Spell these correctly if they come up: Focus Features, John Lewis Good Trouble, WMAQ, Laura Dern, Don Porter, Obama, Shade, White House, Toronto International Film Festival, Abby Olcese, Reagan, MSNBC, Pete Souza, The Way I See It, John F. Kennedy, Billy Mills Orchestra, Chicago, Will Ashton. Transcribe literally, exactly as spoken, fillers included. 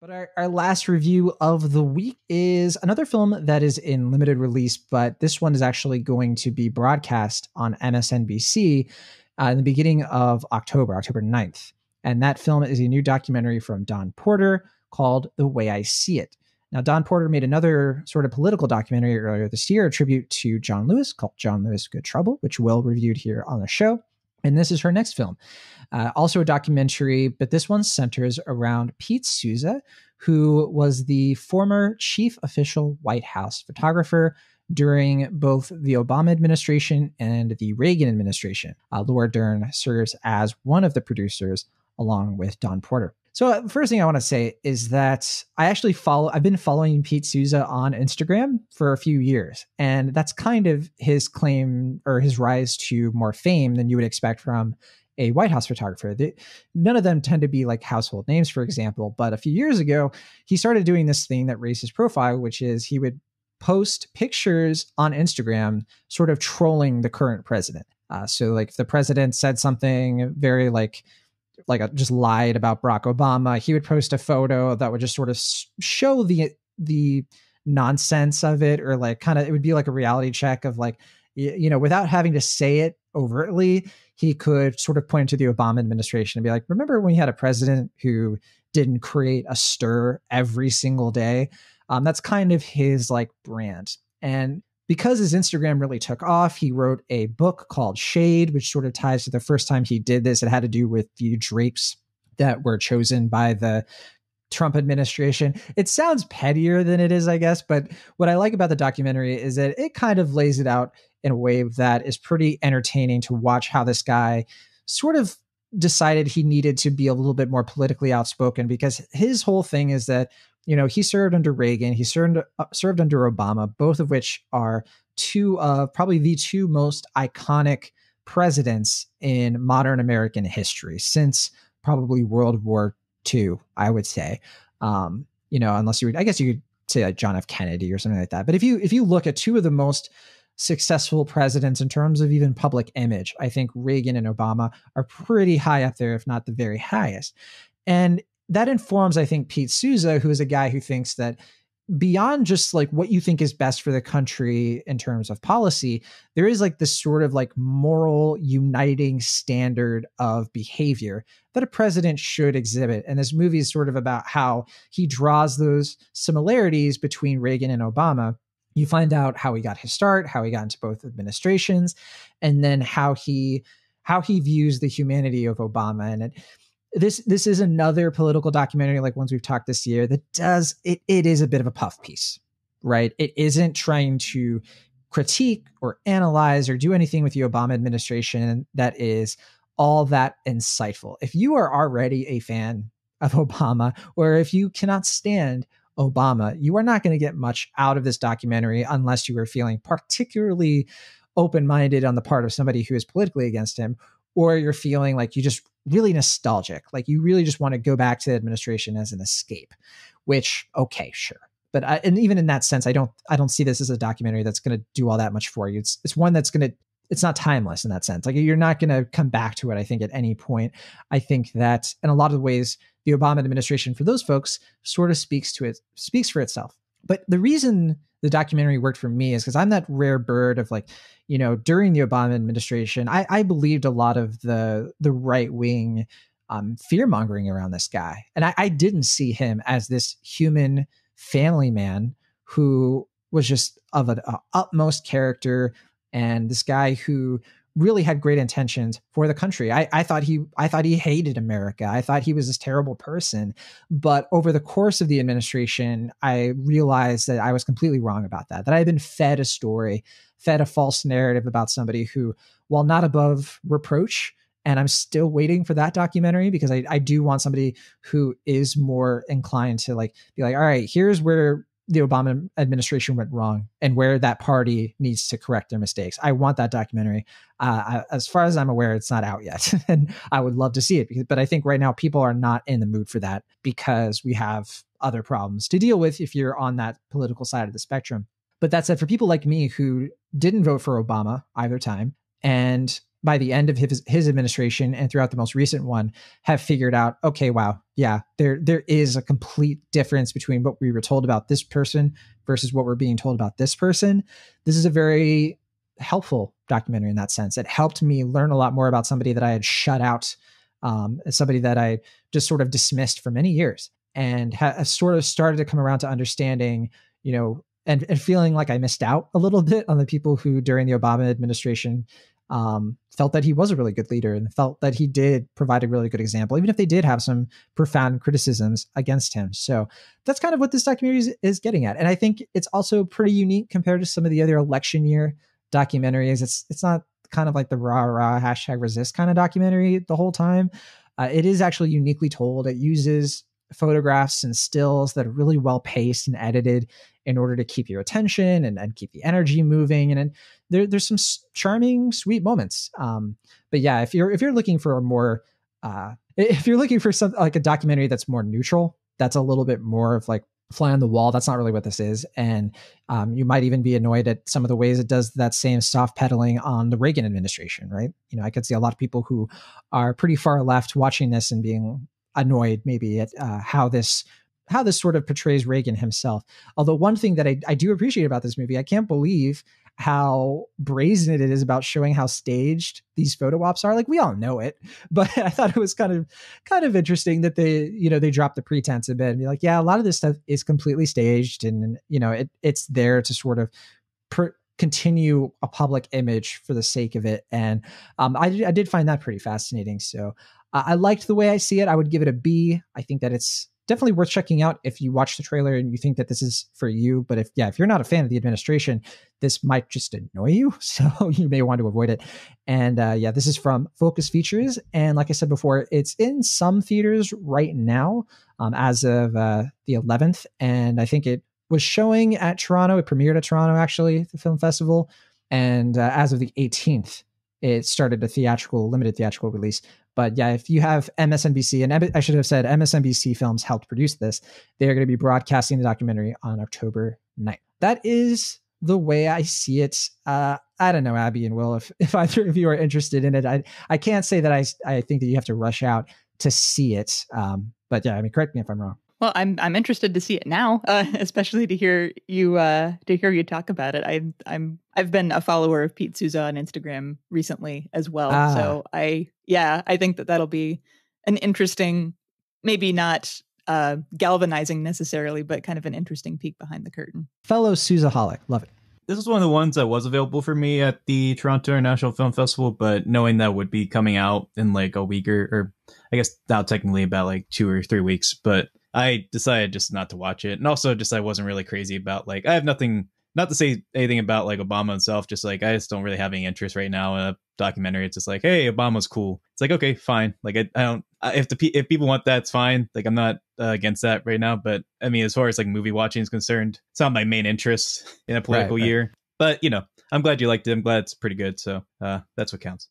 But our, our last review of the week is another film that is in limited release, but this one is actually going to be broadcast on M S N B C uh, in the beginning of October, October ninth. And that film is a new documentary from Don Porter called The Way I See It. Now, Don Porter made another sort of political documentary earlier this year, a tribute to John Lewis called John Lewis Good Trouble, which Will reviewed here on the show. And this is her next film, uh, also a documentary, but this one centers around Pete Souza, who was the former chief official White House photographer during both the Obama administration and the Reagan administration. Uh, Laura Dern serves as one of the producers along with Don Porter. So the first thing I want to say is that I actually follow, I've been following Pete Souza on Instagram for a few years, and that's kind of his claim or his rise to more fame than you would expect from a White House photographer. They, none of them tend to be like household names, for example, but a few years ago, he started doing this thing that raised his profile, which is he would post pictures on Instagram, sort of trolling the current president. Uh, so like if the president said something very like, like a, just lied about Barack Obama, he would post a photo that would just sort of show the the nonsense of it, or like kind of, it would be like a reality check of like, you know, without having to say it overtly, he could sort of point to the Obama administration and be like, remember when you had a president who didn't create a stir every single day? Um, that's kind of his like brand. And because his Instagram really took off, he wrote a book called Shade, which sort of ties to the first time he did this. It had to do with the Drapes that were chosen by the Trump administration. It sounds pettier than it is, I guess, but what I like about the documentary is that it kind of lays it out in a way that is pretty entertaining to watch, how this guy sort of decided he needed to be a little bit more politically outspoken, because his whole thing is that, you know, he served under Reagan, he served, uh, served under Obama, both of which are two of probably the two most iconic presidents in modern American history since probably World War Two, I would say. Um, you know, unless you would, I guess you could say like John F. Kennedy or something like that. But if you if you look at two of the most successful presidents in terms of even public image, I think Reagan and Obama are pretty high up there, if not the very highest. And that informs, I think, Pete Souza, who is a guy who thinks that beyond just like what you think is best for the country in terms of policy, there is like this sort of like moral uniting standard of behavior that a president should exhibit. And this movie is sort of about how he draws those similarities between Reagan and Obama. You find out how he got his start, how he got into both administrations, and then how he how he views the humanity of Obama. And it, This this is another political documentary like ones we've talked this year that does it. It is a bit of a puff piece, right? It isn't trying to critique or analyze or do anything with the Obama administration that is all that insightful. If you are already a fan of Obama, or if you cannot stand Obama, you are not going to get much out of this documentary unless you are feeling particularly open-minded on the part of somebody who is politically against him, or you're feeling like you just really nostalgic, like you really just want to go back to the administration as an escape, which, okay, sure. But I, and even in that sense, I don't, I don't see this as a documentary that's going to do all that much for you. It's, it's one that's going to, it's not timeless in that sense. Like you're not going to come back to it, I think, at any point. I think that in a lot of ways, the Obama administration for those folks sort of speaks to it, speaks for itself. But the reason the documentary worked for me is because I'm that rare bird of like, you know, during the Obama administration, I, I believed a lot of the the right wing um, fear mongering around this guy. And I, I didn't see him as this human family man who was just of an uh, utmost character, and this guy who really had great intentions for the country. I, I thought he, I thought he hated America. I thought he was this terrible person, but over the course of the administration, I realized that I was completely wrong about that, that I had been fed a story, fed a false narrative about somebody who, while not above reproach, and I'm still waiting for that documentary, because I, I do want somebody who is more inclined to like, be like, all right, here's where the Obama administration went wrong and where that party needs to correct their mistakes. I want that documentary. Uh, I, as far as I'm aware, it's not out yet, and I would love to see it, because, but I think right now people are not in the mood for that, because we have other problems to deal with if you're on that political side of the spectrum. But that said, for people like me who didn't vote for Obama either time, and by the end of his, his administration and throughout the most recent one have figured out, okay, wow, yeah, there there is a complete difference between what we were told about this person versus what we're being told about this person. This is a very helpful documentary in that sense. It helped me learn a lot more about somebody that I had shut out, um, somebody that I just sort of dismissed for many years, and ha- sort of started to come around to understanding, you know, and, and feeling like I missed out a little bit on the people who during the Obama administration um, felt that he was a really good leader and felt that he did provide a really good example, even if they did have some profound criticisms against him. So that's kind of what this documentary is, is getting at. And I think it's also pretty unique compared to some of the other election year documentaries. It's, it's not kind of like the rah, rah, hashtag resist kind of documentary the whole time. Uh, it is actually uniquely told. It uses photographs and stills that are really well paced and edited in order to keep your attention and, and keep the energy moving. And, and there, there's some charming, sweet moments. Um, but yeah, if you're, if you're looking for a more, uh, if you're looking for something like a documentary that's more neutral, that's a little bit more of like fly on the wall. That's not really what this is. And um, you might even be annoyed at some of the ways it does that same soft pedaling on the Reagan administration, right? You know, I could see a lot of people who are pretty far left watching this and being annoyed maybe at uh, how this how this sort of portrays Reagan himself. Although one thing that I, I do appreciate about this movie, I can't believe how brazen it is about showing how staged these photo ops are. Like, we all know it, but I thought it was kind of kind of interesting that they, you know, they dropped the pretense a bit and be like, yeah, a lot of this stuff is completely staged, and you know, it it's there to sort of per- continue a public image for the sake of it. And um, I, I did find that pretty fascinating. So uh, I liked The Way I See It. I would give it a B. I think that it's definitely worth checking out if you watch the trailer and you think that this is for you. But if, yeah, if you're not a fan of the administration, this might just annoy you. So you may want to avoid it. And uh, yeah, this is from Focus Features. And like I said before, it's in some theaters right now um, as of uh, the eleventh. And I think it was showing at Toronto. It premiered at Toronto, actually, the film festival. And uh, as of the eighteenth, it started a theatrical, limited theatrical release. But yeah, if you have M S N B C, and I should have said M S N B C Films helped produce this, they are going to be broadcasting the documentary on October ninth. That is The Way I See It. Uh, I don't know, Abby and Will, if, if either of you are interested in it. I, I can't say that I, I think that you have to rush out to see it. Um, but yeah, I mean, correct me if I'm wrong. Well, I'm I'm interested to see it now, uh, especially to hear you uh, to hear you talk about it. I'm I'm I've been a follower of Pete Souza on Instagram recently as well, ah. so I yeah I think that that'll be an interesting, maybe not uh, galvanizing necessarily, but kind of an interesting peek behind the curtain. Fellow Souzaholic, love it. This is one of the ones that was available for me at the Toronto International Film Festival, but knowing that would be coming out in like a week or, or I guess now technically about like two or three weeks, but I decided just not to watch it. And also just I wasn't really crazy about like, I have nothing, not to say anything about like Obama himself, just like I just don't really have any interest right now in a documentary. It's just like, hey, Obama's cool. It's like, okay, fine. Like I, I don't, if the if people want that, it's fine. Like I'm not uh, against that right now. But I mean, as far as like movie watching is concerned, it's not my main interest in a political right, right. year. But, you know, I'm glad you liked it. I'm glad it's pretty good. So uh, that's what counts.